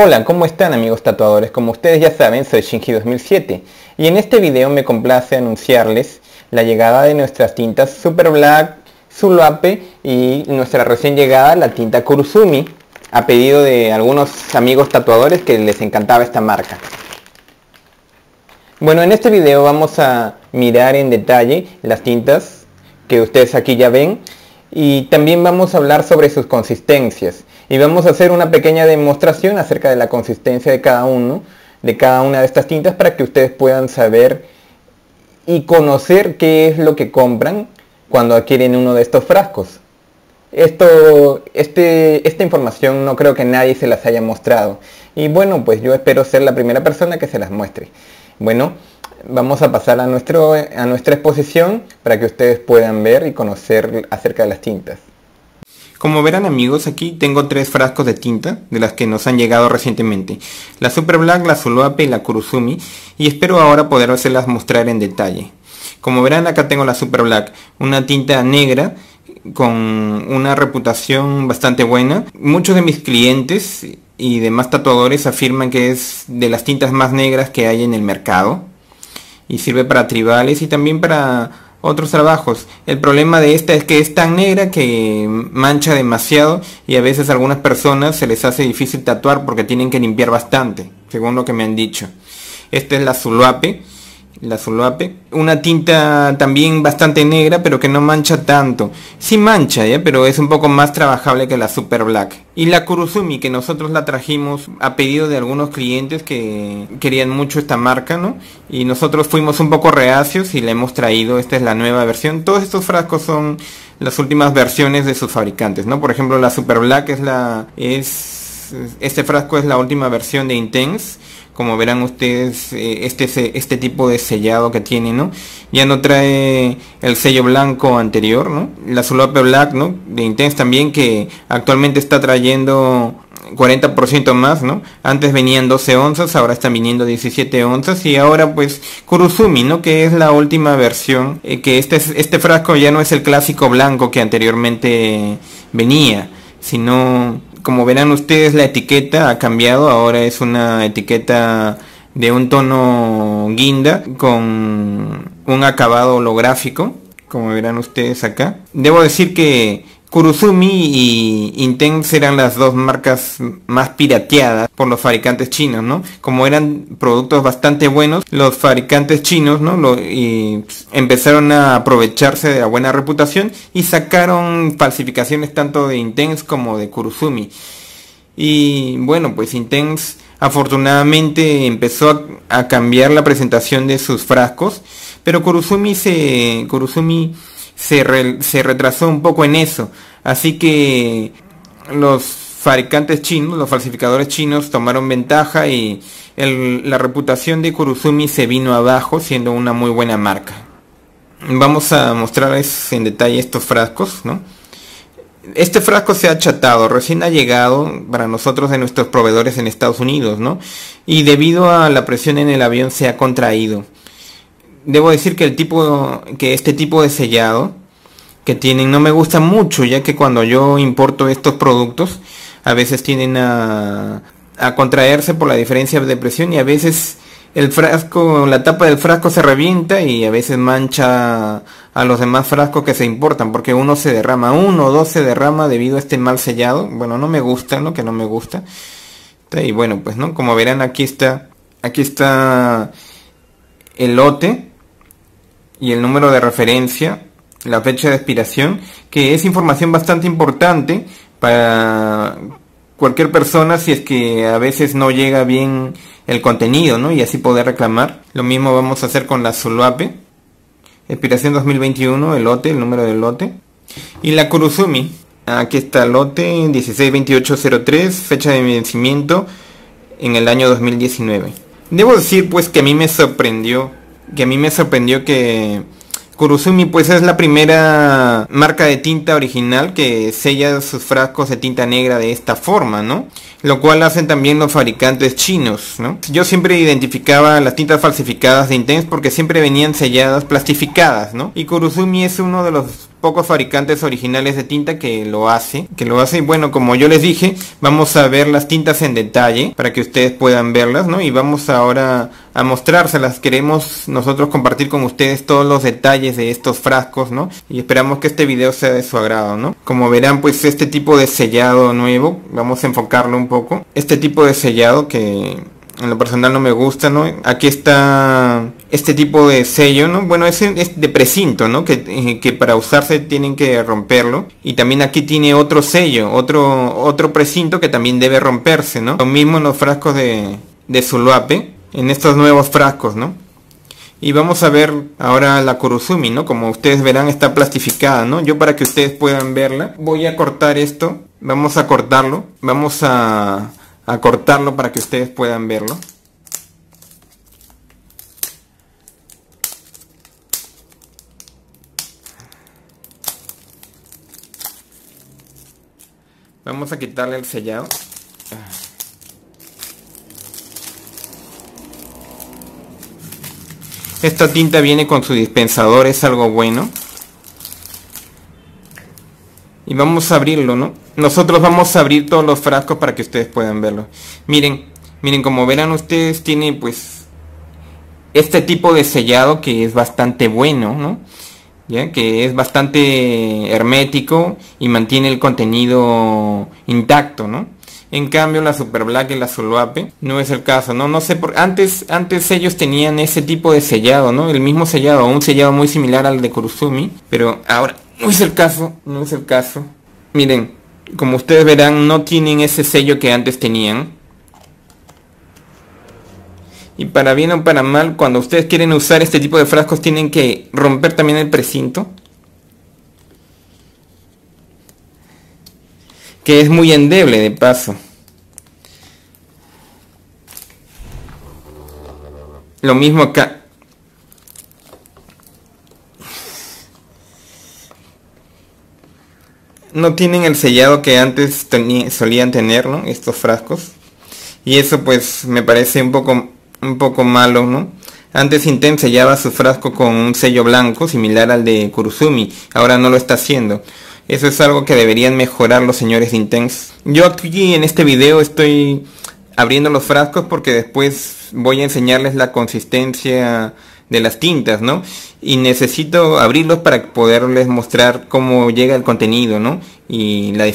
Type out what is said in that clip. Hola, ¿cómo están amigos tatuadores? Como ustedes ya saben, soy Shingi2007 y en este video me complace anunciarles la llegada de nuestras tintas Zuper Black, Suluape y nuestra recién llegada, la tinta Kuro Sumi, a pedido de algunos amigos tatuadores que les encantaba esta marca. Bueno, en este video vamos a mirar en detalle las tintas que ustedes aquí ya ven y también vamos a hablar sobre sus consistencias. Y vamos a hacer una pequeña demostración acerca de la consistencia de cada una de estas tintas para que ustedes puedan saber y conocer qué es lo que compran cuando adquieren uno de estos frascos. Esta información no creo que nadie se las haya mostrado. Y bueno, pues yo espero ser la primera persona que se las muestre. Bueno, vamos a pasar a nuestra exposición para que ustedes puedan ver y conocer acerca de las tintas. Como verán amigos, aquí tengo tres frascos de tinta de las que nos han llegado recientemente. La Zuper Black, la Suluape y la Kuro Sumi, y espero ahora podérselas mostrar en detalle. Como verán, acá tengo la Zuper Black, una tinta negra con una reputación bastante buena. Muchos de mis clientes y demás tatuadores afirman que es de las tintas más negras que hay en el mercado. Y sirve para tribales y también para otros trabajos. El problema de esta es que es tan negra que mancha demasiado y a veces a algunas personas se les hace difícil tatuar porque tienen que limpiar bastante, según lo que me han dicho. Esta es la Suluape, una tinta también bastante negra pero que no mancha tanto. Sí mancha, ¿ya? Pero es un poco más trabajable que la Zuper Black. Y la Kuro Sumi, que nosotros la trajimos a pedido de algunos clientes que querían mucho esta marca, ¿no? Y nosotros fuimos un poco reacios y la hemos traído. Esta es la nueva versión. Todos estos frascos son las últimas versiones de sus fabricantes, ¿no? Por ejemplo, la Zuper Black este frasco es la última versión de Intense. Como verán ustedes, este tipo de sellado que tiene, ¿no? Ya no trae el sello blanco anterior, ¿no? La Suluape Black, ¿no? De Intense también, que actualmente está trayendo 40% más, ¿no? Antes venían 12 onzas, ahora están viniendo 17 onzas. Y ahora pues Kuro Sumi, ¿no? Que es la última versión. Que este frasco ya no es el clásico blanco que anteriormente venía, sino, como verán ustedes, la etiqueta ha cambiado. Ahora es una etiqueta de un tono guinda con un acabado holográfico, como verán ustedes acá. Debo decir que Kuro Sumi y Intense eran las dos marcas más pirateadas por los fabricantes chinos, ¿no? Como eran productos bastante buenos, los fabricantes chinos, ¿no? Empezaron a aprovecharse de la buena reputación y sacaron falsificaciones tanto de Intense como de Kuro Sumi. Y bueno, pues Intense afortunadamente empezó a cambiar la presentación de sus frascos, pero Kuro Sumi se retrasó un poco en eso, así que los fabricantes chinos, los falsificadores chinos tomaron ventaja y la reputación de Kuro Sumi se vino abajo, siendo una muy buena marca. Vamos a mostrarles en detalle estos frascos, ¿no? Este frasco se ha achatado, recién ha llegado para nosotros de nuestros proveedores en Estados Unidos, ¿no? Y debido a la presión en el avión se ha contraído. Debo decir que este tipo de sellado que tienen no me gusta mucho, ya que cuando yo importo estos productos a veces tienden a contraerse por la diferencia de presión y a veces el frasco, la tapa del frasco se revienta y a veces mancha a los demás frascos que se importan porque uno se derrama, uno o dos se derrama debido a este mal sellado. Bueno, no me gusta, ¿no? Que no me gusta. Y bueno, pues no, como verán aquí está el lote y el número de referencia, la fecha de expiración, que es información bastante importante para cualquier persona si es que a veces no llega bien el contenido, ¿no? Y así poder reclamar. Lo mismo vamos a hacer con la Suluape. Expiración 2021, el lote, el número del lote. Y la Kuro Sumi. Aquí está el lote, 162803, fecha de vencimiento en el año 2019. Debo decir pues que a mí me sorprendió que Kuro Sumi pues es la primera marca de tinta original que sella sus frascos de tinta negra de esta forma, ¿no? Lo cual hacen también los fabricantes chinos, ¿no? Yo siempre identificaba las tintas falsificadas de Intense porque siempre venían selladas plastificadas, ¿no? Y Kuro Sumi es uno de los pocos fabricantes originales de tinta que lo hace. Bueno, como yo les dije, vamos a ver las tintas en detalle para que ustedes puedan verlas, ¿no? Y vamos ahora a mostrárselas. Queremos nosotros compartir con ustedes todos los detalles de estos frascos, ¿no? Y esperamos que este video sea de su agrado, ¿no? Como verán, pues este tipo de sellado nuevo, vamos a enfocarlo un poco. Este tipo de sellado que en lo personal no me gusta, ¿no? Aquí está este tipo de sello, ¿no? Bueno, es de precinto, ¿no? Que para usarse tienen que romperlo. Y también aquí tiene otro sello, otro precinto que también debe romperse, ¿no? Lo mismo en los frascos de Suluape, en estos nuevos frascos, ¿no? Y vamos a ver ahora la Kuro Sumi, ¿no? Como ustedes verán, está plastificada, ¿no? Yo, para que ustedes puedan verla, voy a cortar esto. Vamos a cortarlo. Vamos a cortarlo para que ustedes puedan verlo. Vamos a quitarle el sellado. Esta tinta viene con su dispensador, es algo bueno. Y vamos a abrirlo, ¿no? Nosotros vamos a abrir todos los frascos para que ustedes puedan verlo. Miren, como verán ustedes, tiene pues este tipo de sellado que es bastante bueno, ¿no? ¿Ya? Que es bastante hermético y mantiene el contenido intacto, ¿no? En cambio, la Zuper Black y la Suluape no es el caso, ¿no? No sé por... Antes ellos tenían ese tipo de sellado, ¿no? El mismo sellado, un sellado muy similar al de Kuro Sumi, pero ahora no es el caso, no es el caso. Miren, como ustedes verán, no tienen ese sello que antes tenían. Y para bien o para mal, cuando ustedes quieren usar este tipo de frascos, tienen que romper también el precinto, que es muy endeble de paso. Lo mismo acá. No tienen el sellado que antes solían tener, ¿no? Estos frascos. Y eso pues me parece un poco malo, ¿no? Antes Intense sellaba su frasco con un sello blanco similar al de Kuro Sumi. Ahora no lo está haciendo. Eso es algo que deberían mejorar los señores Intense. Yo aquí en este video estoy abriendo los frascos porque después voy a enseñarles la consistencia de las tintas, ¿no? Y necesito abrirlos para poderles mostrar cómo llega el contenido, ¿no? Y la